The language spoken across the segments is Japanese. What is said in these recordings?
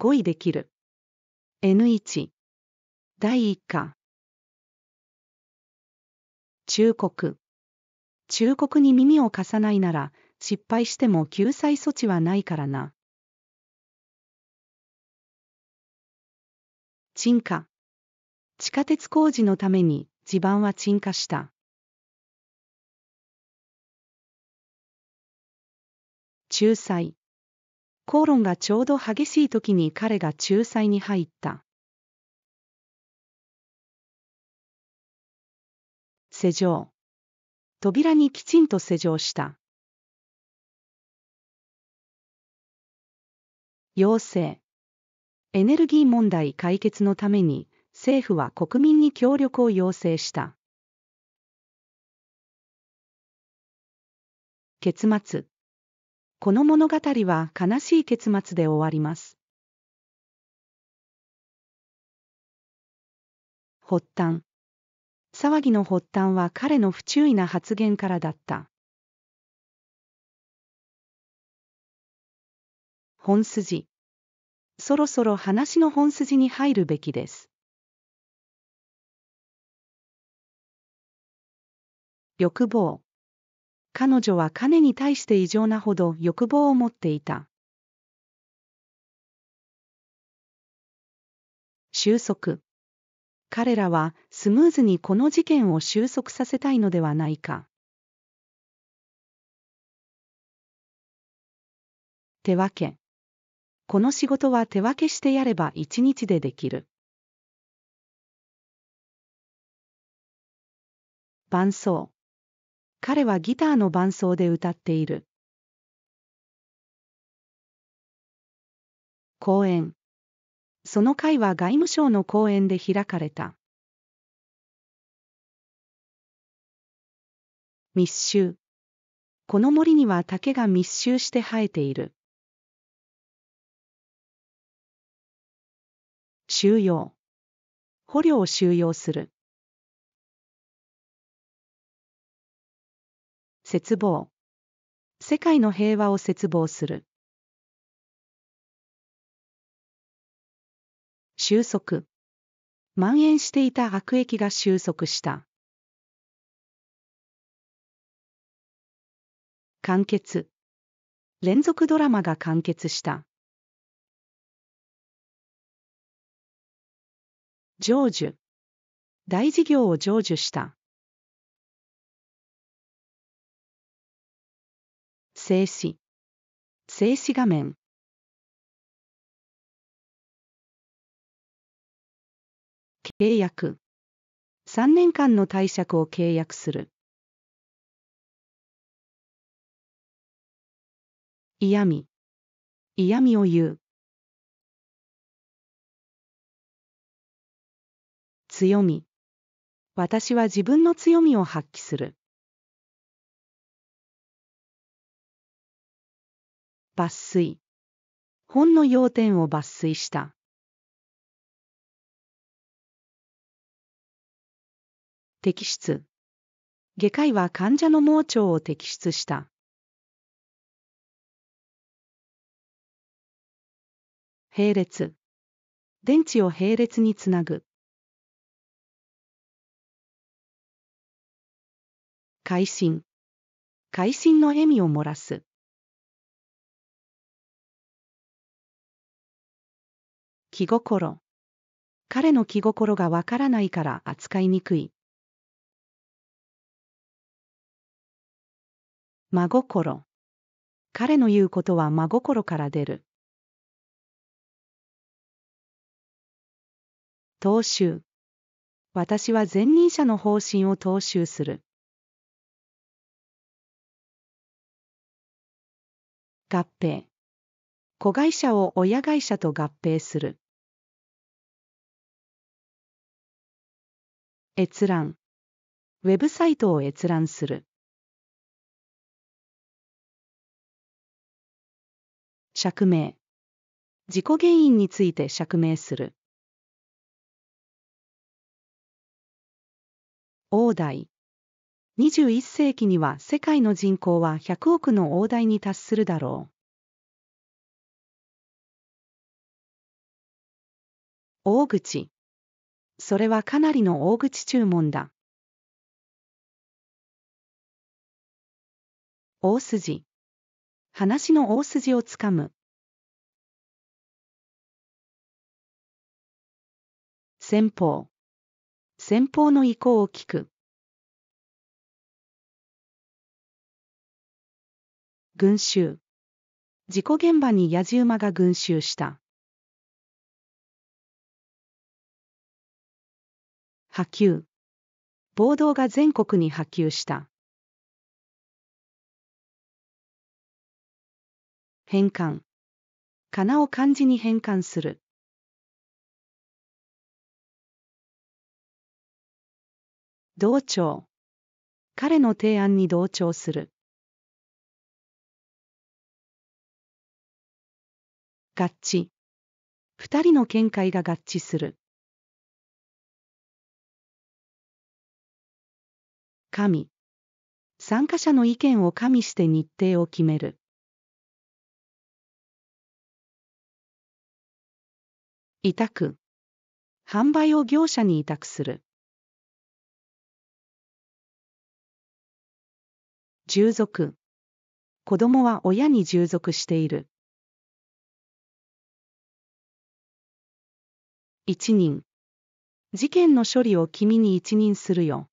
語彙できる。N1 第1巻忠告。忠告に耳を貸さないなら、失敗しても救済措置はないからな。沈下。地下鉄工事のために地盤は沈下した。仲裁。口論がちょうど激しい時に彼が仲裁に入った。施錠。扉にきちんと施錠した。要請。エネルギー問題解決のために政府は国民に協力を要請した。結末。この物語は悲しい結末で終わります。発端。騒ぎの発端は彼の不注意な発言からだった。本筋。そろそろ話の本筋に入るべきです。欲望。彼女は金に対して異常なほど欲望を持っていた。収束。彼らはスムーズにこの事件を収束させたいのではないか。手分け。この仕事は手分けしてやれば一日でできる。伴奏。彼はギターの伴奏で歌っている。講演。その会は外務省の講演で開かれた。密集。この森には竹が密集して生えている。収容。捕虜を収容する。絶望。世界の平和を絶望する。収束。蔓延していた悪役が収束した。完結。連続ドラマが完結した。成就。大事業を成就した。静止。静止画面。契約。3年間の貸借を契約する。嫌味。嫌味を言う。強み。私は自分の強みを発揮する。抜粋。本の要点を抜粋した。摘出。外科医は患者の盲腸を摘出した。並列。電池を並列につなぐ。会心。会心の笑みを漏らす。気心。彼の気心がわからないから扱いにくい。真心。彼の言うことは真心から出る。踏襲。私は前任者の方針を踏襲する。合併。子会社を親会社と合併する。閲覧。ウェブサイトを閲覧する。釈明。事故原因について釈明する。大台。21世紀には世界の人口は100億の大台に達するだろう。大口。それはかなりの大口注文だ。大筋。話の大筋をつかむ。先方。先方の意向を聞く。群衆。事故現場にやじ馬が群衆した。波及。暴動が全国に波及した。変換。かなを漢字に変換する。同調。彼の提案に同調する。合致。二人の見解が合致する。加味。参加者の意見を加味して日程を決める。委託。販売を業者に委託する。従属。子供は親に従属している。一任。事件の処理を君に一任するよ。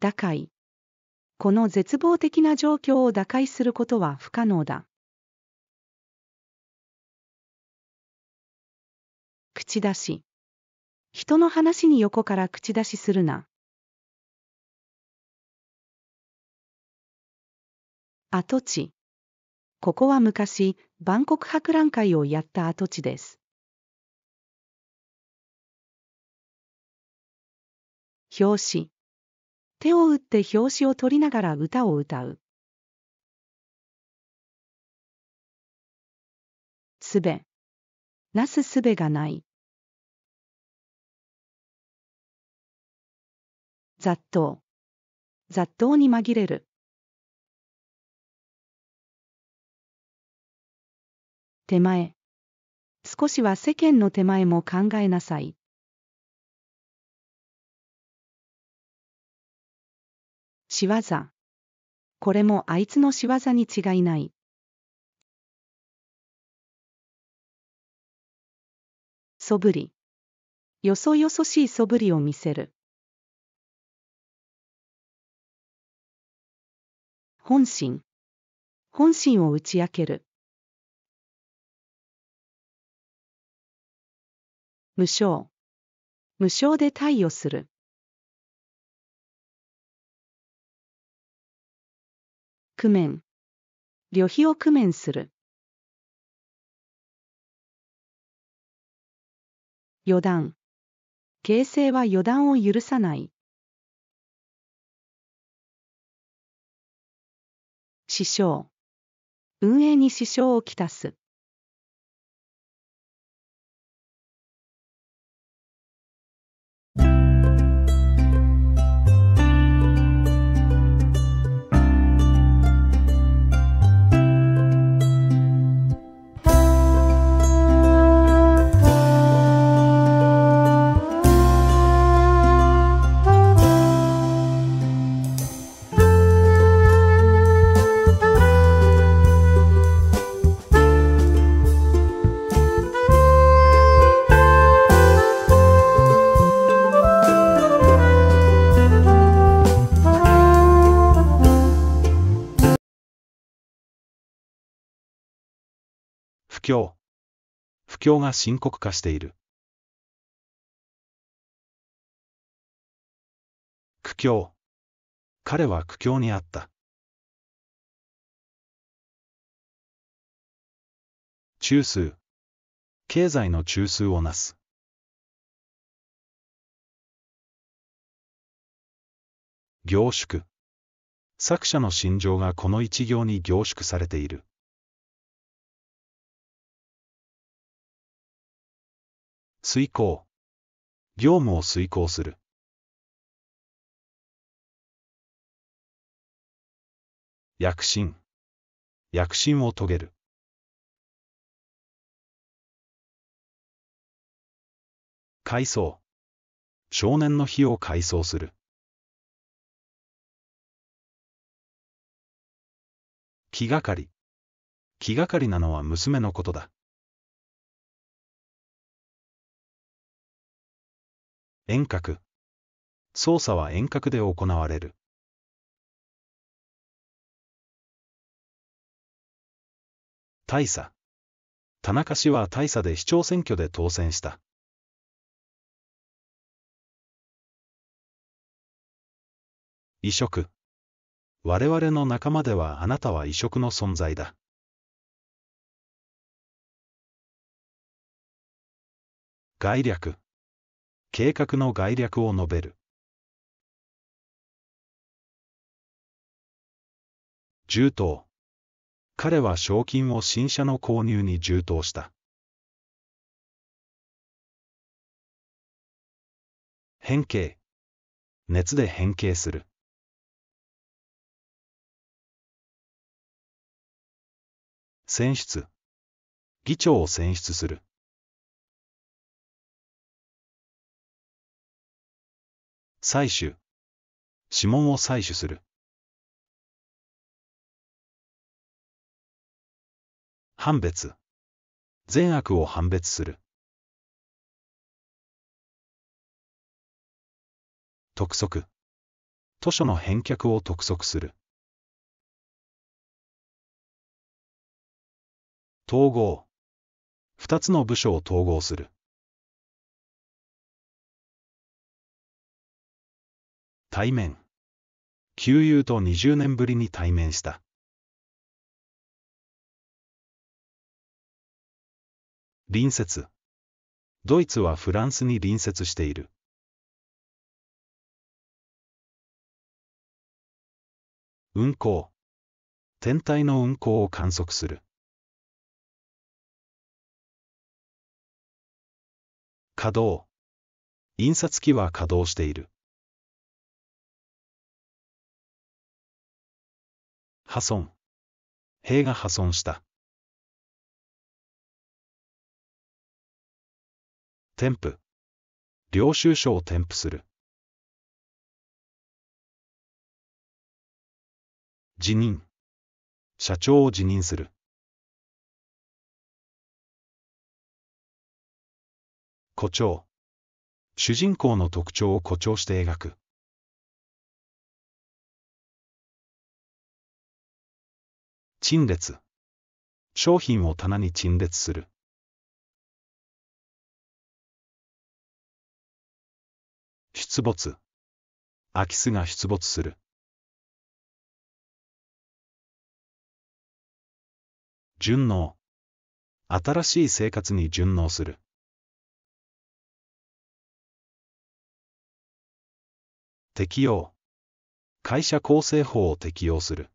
打開。この絶望的な状況を打開することは不可能だ。口出し。人の話に横から口出しするな。跡地。ここは昔、万国博覧会をやった跡地です。表紙。手を打って表紙を取りながら歌を歌う。すべ。なすすべがない。雑踏。雑踏に紛れる。手前。少しは世間の手前も考えなさい。仕業。これもあいつの仕業に違いない。そぶり。よそよそしいそぶりを見せる。本心。本心を打ち明ける。無償。無償で貸与する。工面。旅費を工面する。予断。形勢は予断を許さない。支障。運営に支障をきたす。不況が深刻化している。苦境。彼は苦境にあった。中枢。経済の中枢をなす。凝縮。作者の心情がこの一行に凝縮されている。遂行。業務を遂行する。躍進。躍進を遂げる。回想。少年の日を回想する。気がかり。気がかりなのは娘のことだ。遠隔。操作は遠隔で行われる。大差。田中氏は大差で市長選挙で当選した。移植。我々の仲間ではあなたは異色の存在だ。概略。計画の概略を述べる。充当。彼は賞金を新車の購入に充当した。変形。熱で変形する。選出。議長を選出する。採取。指紋を採取する。判別。善悪を判別する。督促。図書の返却を督促する。統合。二つの部署を統合する。対面。旧友と20年ぶりに対面した。隣接。ドイツはフランスに隣接している。運行。天体の運行を観測する。稼働。印刷機は稼働している。破損。塀が破損した。添付。領収書を添付する。辞任。社長を辞任する。誇張。主人公の特徴を誇張して描く。陳列。商品を棚に陳列する。出没。空き巣が出没する。順応。新しい生活に順応する。適用。会社構成法を適用する。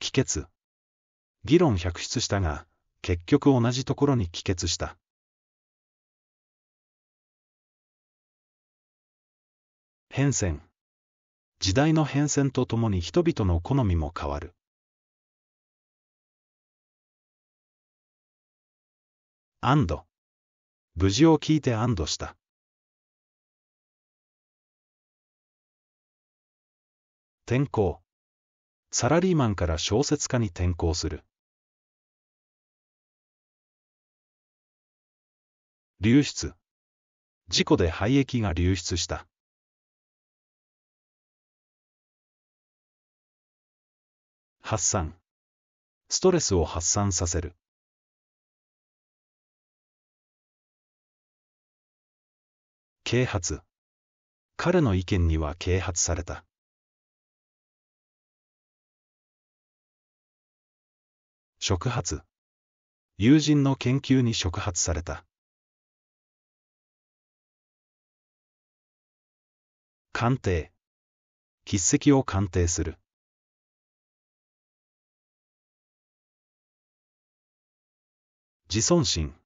帰結。議論百出したが、結局同じところに帰結した。変遷。時代の変遷とともに人々の好みも変わる。安堵。無事を聞いて安堵した。転校。サラリーマンから小説家に転校する。流出。事故で廃液が流出した。発散。ストレスを発散させる。啓発。彼の意見には啓発された。触発。友人の研究に触発された。鑑定。筆跡を鑑定する。自尊心。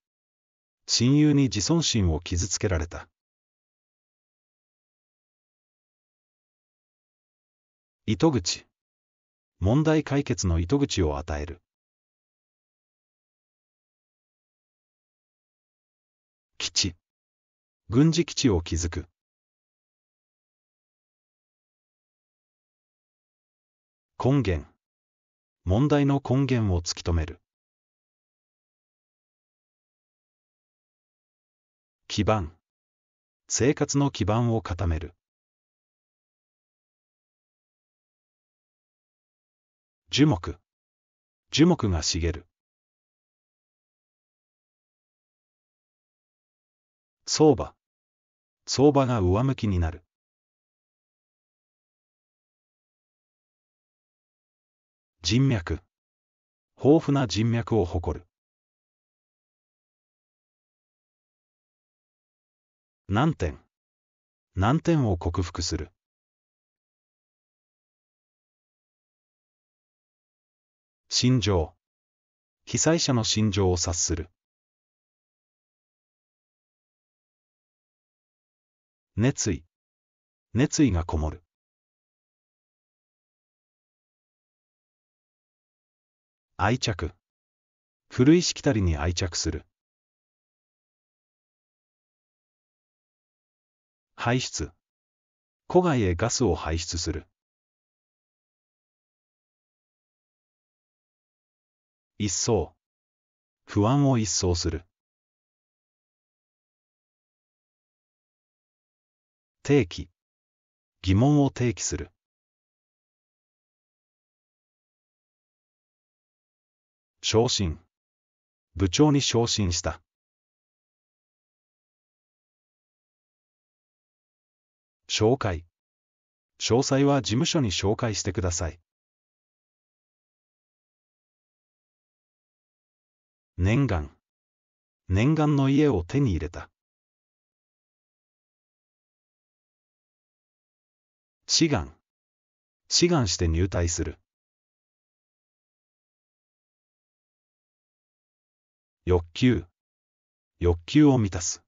親友に自尊心を傷つけられた。糸口。問題解決の糸口を与える。地、軍事基地を築く。根源、問題の根源を突き止める。基盤、生活の基盤を固める。樹木、樹木が茂る。相場、相場が上向きになる。人脈、豊富な人脈を誇る。難点、難点を克服する。心情、被災者の心情を察する。熱意、熱意がこもる。愛着、古いしきたりに愛着する。排出、戸外へガスを排出する。一掃、不安を一掃する。提起、疑問を提起する。昇進、部長に昇進した。紹介、詳細は事務所に紹介してください。念願、念願の家を手に入れた。志願、志願して入隊する。欲求、欲求を満たす。